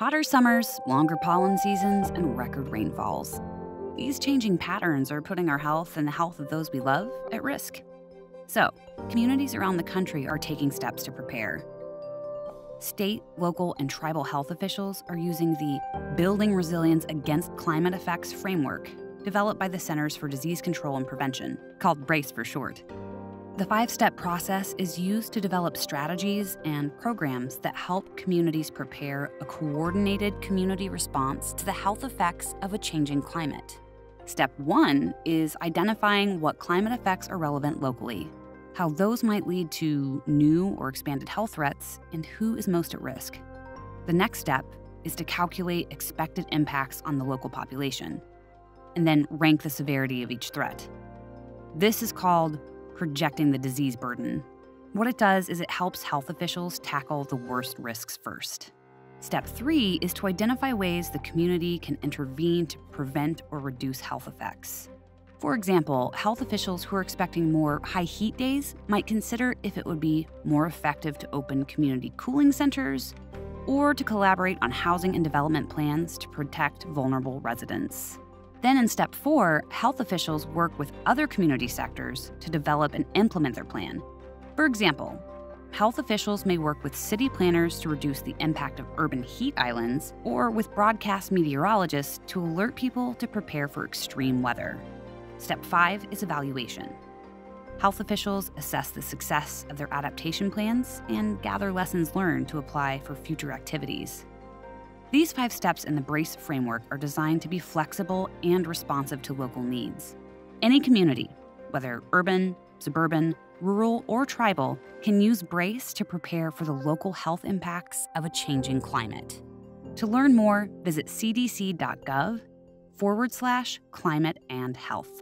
Hotter summers, longer pollen seasons, and record rainfalls. These changing patterns are putting our health and the health of those we love at risk. So, communities around the country are taking steps to prepare. State, local, and tribal health officials are using the Building Resilience Against Climate Effects framework developed by the Centers for Disease Control and Prevention, called BRACE for short. The five-step process is used to develop strategies and programs that help communities prepare a coordinated community response to the health effects of a changing climate. Step one is identifying what climate effects are relevant locally, how those might lead to new or expanded health threats, and who is most at risk. The next step is to calculate expected impacts on the local population, and then rank the severity of each threat. This is called projecting the disease burden. What it does is it helps health officials tackle the worst risks first. Step three is to identify ways the community can intervene to prevent or reduce health effects. For example, health officials who are expecting more high heat days might consider if it would be more effective to open community cooling centers or to collaborate on housing and development plans to protect vulnerable residents. Then in step four, health officials work with other community sectors to develop and implement their plan. For example, health officials may work with city planners to reduce the impact of urban heat islands or with broadcast meteorologists to alert people to prepare for extreme weather. Step five is evaluation. Health officials assess the success of their adaptation plans and gather lessons learned to apply for future activities. These five steps in the BRACE framework are designed to be flexible and responsive to local needs. Any community, whether urban, suburban, rural, or tribal, can use BRACE to prepare for the local health impacts of a changing climate. To learn more, visit cdc.gov/climate-and-health.